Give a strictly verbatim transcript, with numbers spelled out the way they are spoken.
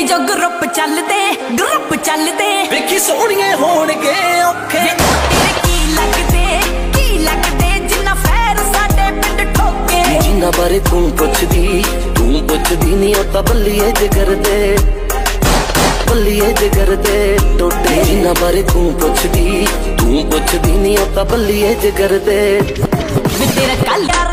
साडे जो ग्रुप चलदे ग्रुप चलदे वेखी सोहणियां होणगे औखे की लगदे की लगदे जिन्ना फैर साडे पिंड ठोके जिन्ना बारे तू पुछदी तू पुछदी नी ओ तां बल्लिए जे करदे बल्लिए जे करदे टोटे जिन्ना बारे तू पुछदी तू पुछदी नी ओ तां बल्लिए जे करदे वे तेरा कल